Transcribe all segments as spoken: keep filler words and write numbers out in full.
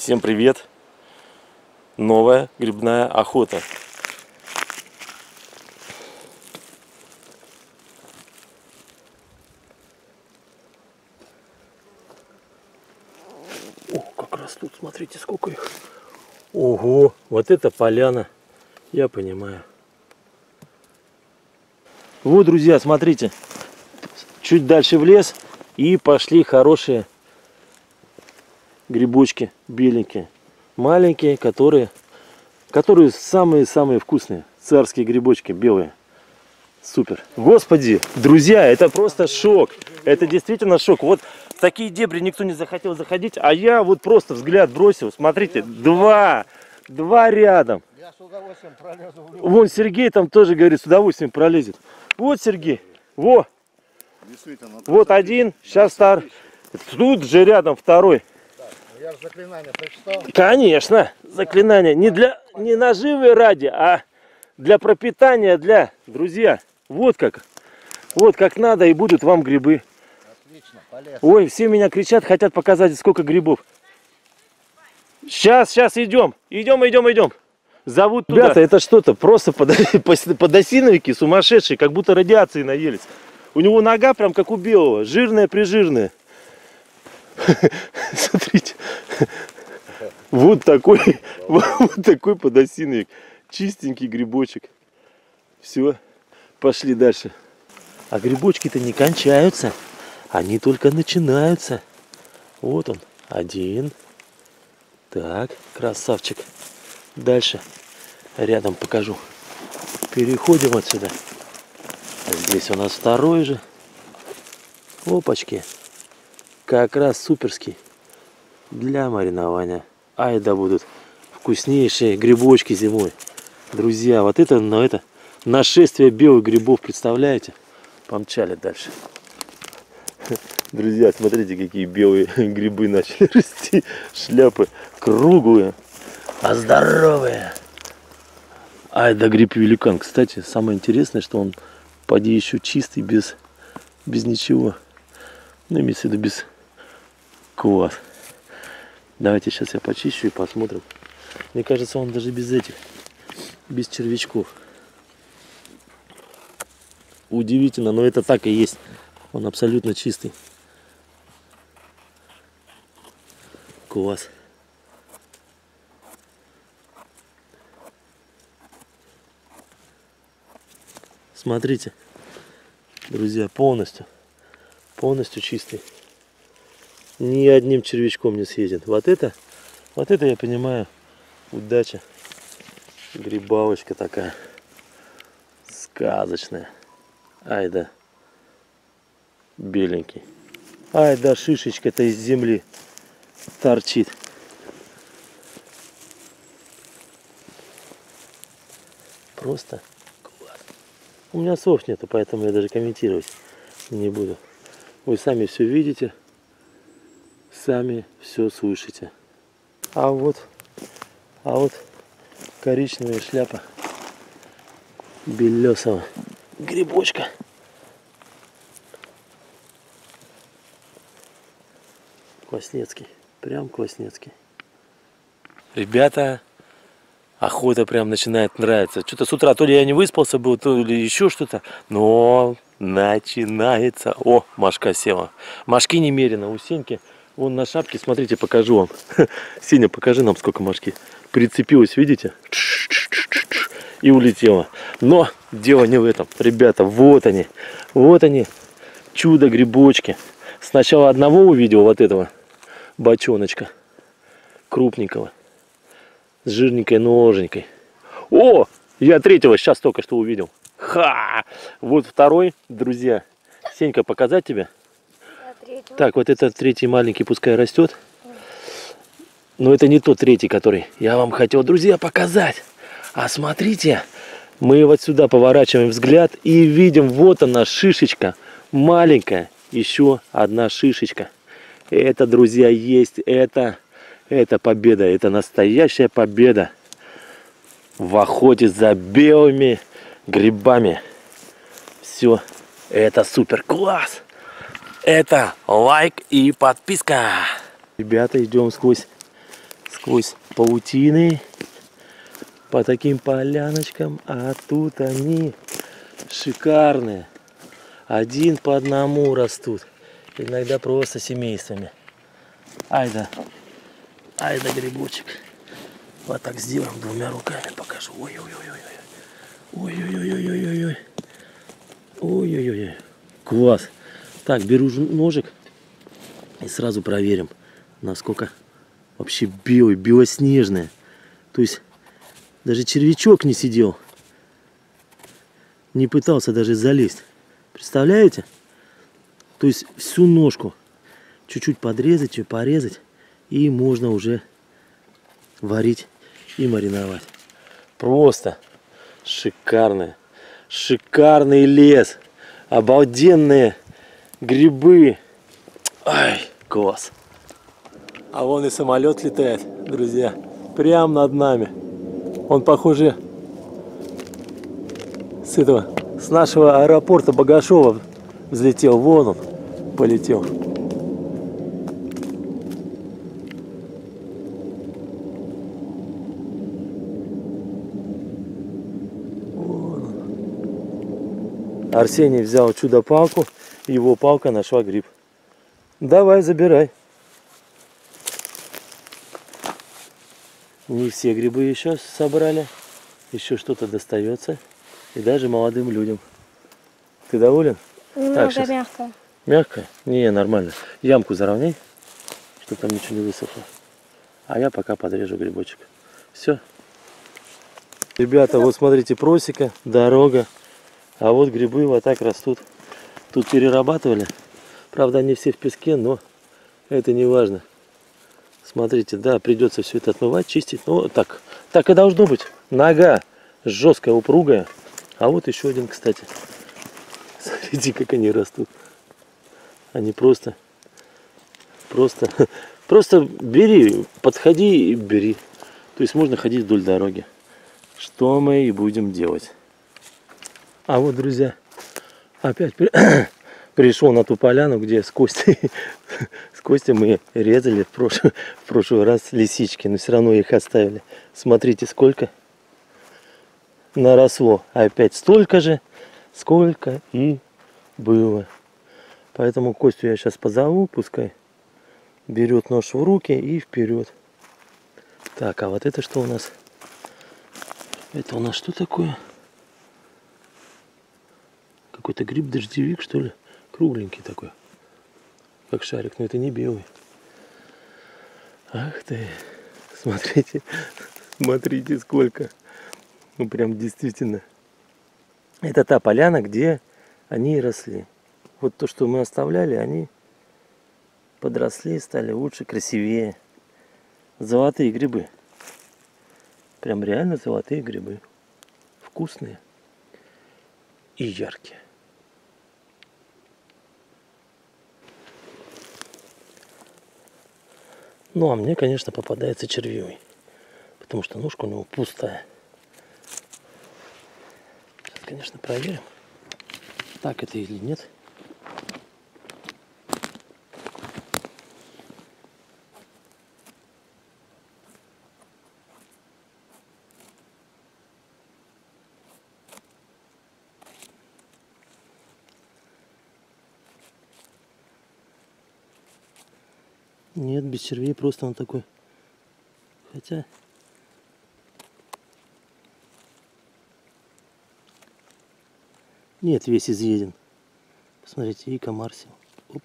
Всем привет! Новая грибная охота. О, как раз тут, смотрите, сколько их. Ого, вот это поляна, я понимаю. Вот, друзья, смотрите, чуть дальше в лес и пошли хорошие грибочки беленькие, маленькие, которые которые самые-самые вкусные, царские грибочки белые. Супер. Господи, друзья, это просто шок. Это действительно шок. Вот в такие дебри никто не захотел заходить, а я вот просто взгляд бросил. Смотрите, два, два рядом. Я с удовольствием пролезу. Вон Сергей там тоже говорит, с удовольствием пролезет. Вот Сергей, во. Вот один, сейчас стар. Тут же рядом второй. Я же заклинание прочитал. Конечно, заклинание. Не для не наживы ради, а для пропитания, для, друзья. Вот как. Вот как надо, и будут вам грибы. Отлично, полезно. Ой, все меня кричат, хотят показать, сколько грибов. Сейчас, сейчас идем. Идем, идем, идем. Зовут туда. Ребята, это что-то. Просто подосиновики сумасшедшие, как будто радиации наелись. У него нога прям как у белого. Жирная-прижирная. Смотрите, вот такой, вот такой подосиновик, чистенький грибочек. Все, пошли дальше. А грибочки-то не кончаются, они только начинаются. Вот он, один. Так, красавчик. Дальше, рядом покажу. Переходим отсюда. Здесь у нас второй же. Опачки. Как раз суперский для маринования. Ай да будут вкуснейшие грибочки зимой. Друзья, вот это, ну, это нашествие белых грибов, представляете? Помчали дальше. Друзья, смотрите, какие белые грибы начали расти. Шляпы круглые, а здоровые. Ай да гриб-великан. Кстати, самое интересное, что он поди еще чистый, без, без ничего. Ну, имеется в виду без... Класс. Давайте сейчас я почищу и посмотрим. Мне кажется, он даже без этих, без червячков. Удивительно, но это так и есть. Он абсолютно чистый. Класс. Смотрите, друзья, полностью, полностью чистый. Ни одним червячком не съедет. Вот это, вот это я понимаю, удача. Грибалочка такая сказочная. Ай да, беленький. Ай да, шишечка-то из земли торчит. Просто класс. У меня слов нету, поэтому я даже комментировать не буду. Вы сами все видите. Сами все слышите. А вот, а вот коричневая шляпа белесого грибочка. Класснецкий, прям класснецкий. Ребята, охота прям начинает нравиться. Что-то с утра, то ли я не выспался был, то ли еще что-то, но начинается. О, Машка села. Машки немерено у Сеньки. Вон на шапке, смотрите, покажу вам. Сеня, покажи нам, сколько мошки. Прицепилась, видите? И улетела. Но дело не в этом. Ребята, вот они. Вот они. Чудо-грибочки. Сначала одного увидел, вот этого бочоночка. Крупненького. С жирненькой ноженькой. О! Я третьего сейчас только что увидел. Ха! Вот второй, друзья. Сенька, показать тебе? Так, вот этот третий маленький, пускай растет. Но это не тот третий, который я вам хотел, друзья, показать. А смотрите, мы вот сюда поворачиваем взгляд и видим, вот она, шишечка. Маленькая, еще одна шишечка. Это, друзья, есть, это, это победа, это настоящая победа в охоте за белыми грибами. Все, это супер класс. Это лайк и подписка. Ребята, идем сквозь сквозь паутины по таким поляночкам, а тут они шикарные, один по одному растут, иногда просто семействами. Ай да, ай да грибочек. Вот так сделаем двумя руками, покажу. Ой-ой-ой-ой-ой-ой-ой-ой-ой-ой-ой. Ой-ой-ой. Класс. Так, беру ножик и сразу проверим, насколько вообще белый, белоснежный. То есть даже червячок не сидел, не пытался даже залезть. Представляете? То есть всю ножку чуть-чуть подрезать, чуть порезать, и можно уже варить и мариновать. Просто шикарный, шикарный лес, обалденные грибы. Ай, класс. А вон и самолет летает, друзья, прямо над нами. Он, похоже, с этого, с нашего аэропорта Богашёва взлетел. Вон он полетел. Арсений взял чудо-палку, его палка нашла гриб. Давай, забирай. Не все грибы еще собрали, еще что-то достается, и даже молодым людям. Ты доволен? Немного так, мягко. Мягко? Не, нормально. Ямку заровняй, чтобы там ничего не высохло. А я пока подрежу грибочек. Все. Ребята, вот смотрите, просека, дорога. А вот грибы вот так растут. Тут перерабатывали. Правда, они все в песке, но это не важно. Смотрите, да, придется все это отмывать, чистить. Ну, так, так и должно быть. Нога жесткая, упругая. А вот еще один, кстати. Смотрите, как они растут. Они просто, просто, просто бери, подходи и бери. То есть можно ходить вдоль дороги. Что мы и будем делать. А вот, друзья, опять при... пришел на ту поляну, где с Костей, с Костей мы резали в прошлый, в прошлый раз лисички, но все равно их оставили. Смотрите, сколько наросло. Опять столько же, сколько и было. Поэтому Костю я сейчас позову, пускай берет нож в руки и вперед. Так, а вот это что у нас? Это у нас что такое? Какой-то гриб-дождевик, что ли? Кругленький такой, как шарик, но это не белый. Ах ты! Смотрите, смотрите, сколько! Ну, прям действительно. Это та поляна, где они и росли. Вот то, что мы оставляли, они подросли, стали лучше, красивее. Золотые грибы. Прям реально золотые грибы. Вкусные и яркие. Ну, а мне, конечно, попадается червивый, потому что ножка у него пустая. Сейчас, конечно, проверим, так это или нет. Нет, без червей, просто он такой. Хотя... Нет, весь изъеден. Посмотрите, и комар сел. Оп.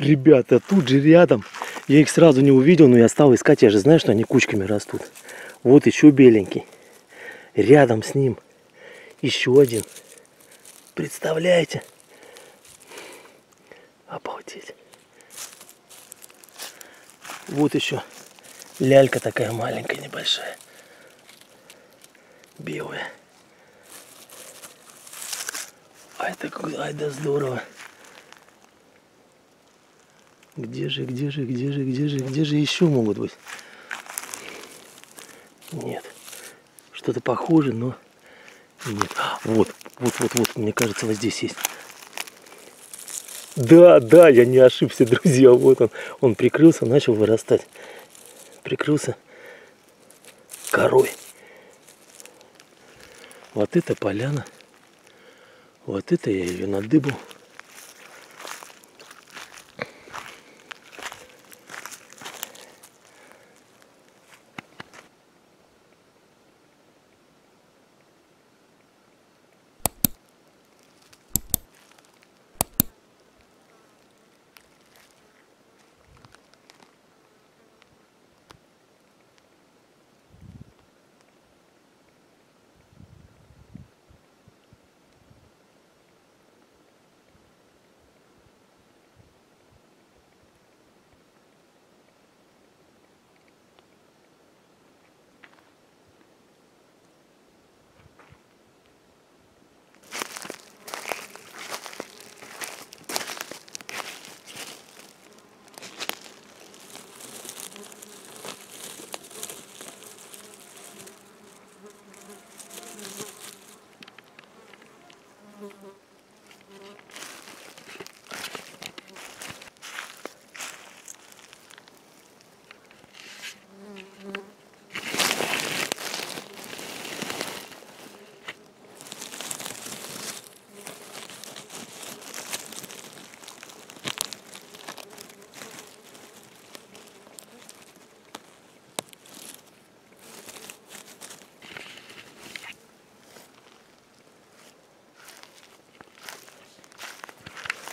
Ребята, тут же рядом. Я их сразу не увидел, но я стал искать. Я же знаю, что они кучками растут. Вот еще беленький. Рядом с ним еще один. Представляете? Обалдеть. Вот еще лялька такая маленькая, небольшая. Белая. Ай да, ай да здорово. Где же, где же, где же, где же, где же еще могут быть? Нет. Что-то похоже, но нет. Вот, вот, вот, вот, мне кажется, вот здесь есть. Да, да, я не ошибся, друзья. Вот он. Он прикрылся, начал вырастать. Прикрылся корой. Вот это поляна. Вот это я ее надыбал.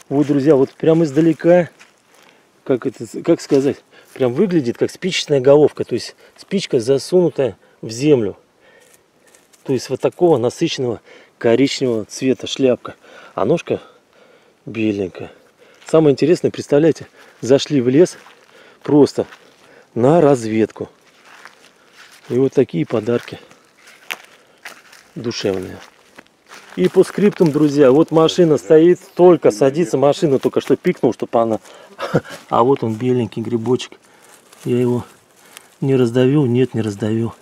Вот, друзья, вот прямо издалека, как это, как сказать, прям выглядит как спичечная головка, то есть спичка засунутая в землю. То есть вот такого насыщенного коричневого цвета шляпка, а ножка беленькая. Самое интересное, представляете, зашли в лес просто на разведку. И вот такие подарки душевные. И по скриптам, друзья, вот машина стоит, только садится, машина только что пикнул, чтобы она... А вот он беленький грибочек. Я его не раздавил, нет, не раздавил.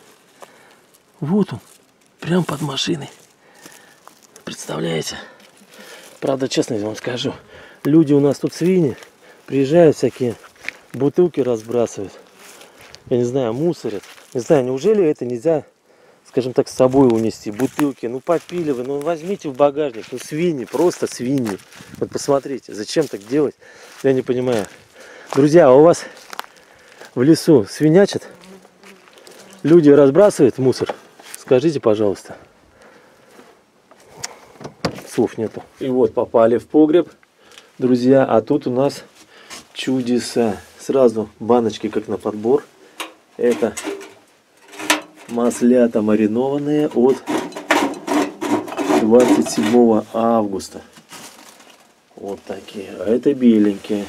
Вот он, прям под машиной. Представляете? Правда, честно вам скажу, люди у нас тут свиньи, приезжают всякие, бутылки разбрасывают. Я не знаю, мусорят. Не знаю, неужели это нельзя... скажем так, с собой унести, бутылки, ну попили вы, ну возьмите в багажник, ну свиньи, просто свиньи. Вот посмотрите, зачем так делать, я не понимаю. Друзья, а у вас в лесу свинячат? Люди разбрасывают мусор? Скажите, пожалуйста. Слов нету. И вот попали в погреб, друзья, а тут у нас чудеса. Сразу баночки как на подбор. Это... маслята маринованные от двадцать седьмого августа. Вот такие. А это беленькие.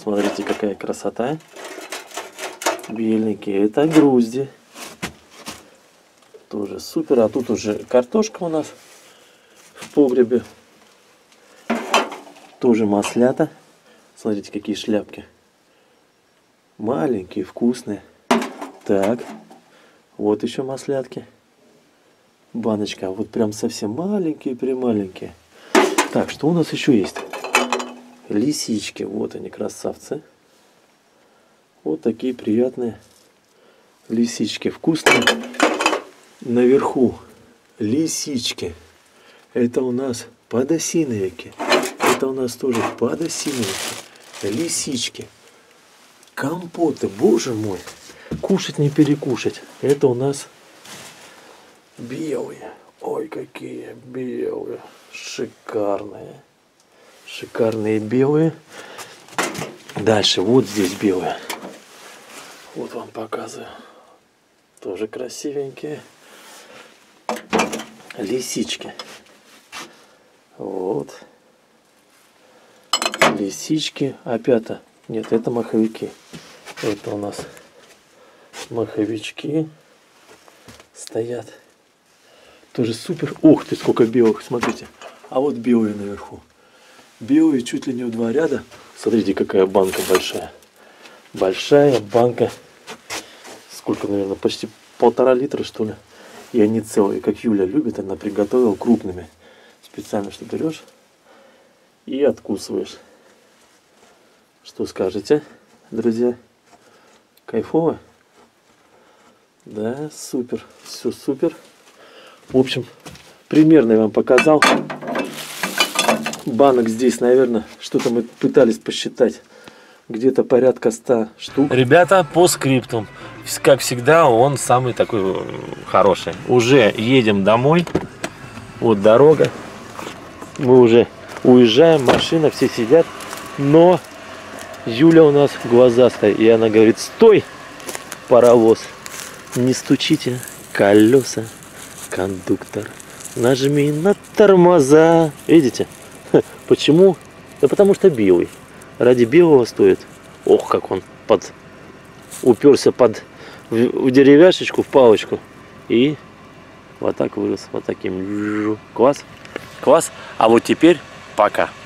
Смотрите, какая красота. Беленькие. Это грузди. Тоже супер. А тут уже картошка у нас в погребе. Тоже маслята. Смотрите, какие шляпки. Маленькие, вкусные. Так, вот еще маслятки. Баночка, вот прям совсем маленькие, прималенькие. Так, что у нас еще есть? Лисички, вот они, красавцы. Вот такие приятные лисички, вкусные. Наверху лисички. Это у нас подосиновики. Это у нас тоже подосиновики. Лисички. Компоты, боже мой. Кушать не перекушать. Это у нас белые. Ой, какие белые. Шикарные. Шикарные белые. Дальше вот здесь белые. Вот вам показываю. Тоже красивенькие. Лисички. Вот. Лисички. Опята. Нет, это маховики. Это у нас маховички стоят. Тоже супер. Ох ты, сколько белых, смотрите. А вот белые наверху. Белые чуть ли не в два ряда. Смотрите, какая банка большая. Большая банка. Сколько, наверное, почти полтора литра, что ли. И они целые, как Юля любит. Она приготовила крупными. Специально что берешь и откусываешь. Что скажете, друзья? Кайфово? Да, супер. Все супер. В общем, примерно я вам показал. Банок здесь, наверное, что-то мы пытались посчитать. Где-то порядка ста штук. Ребята, по скрипту. Как всегда, он самый такой хороший. Уже едем домой. Вот дорога. Мы уже уезжаем, машина, все сидят. Но Юля у нас глазастая. И она говорит: стой, паровоз. Не стучите колеса, кондуктор. Нажми на тормоза. Видите? Почему? Да потому что белый. Ради белого стоит. Ох, как он под... уперся под в деревяшечку, в палочку. И вот так вырос. Вот таким. Класс. Класс. А вот теперь пока.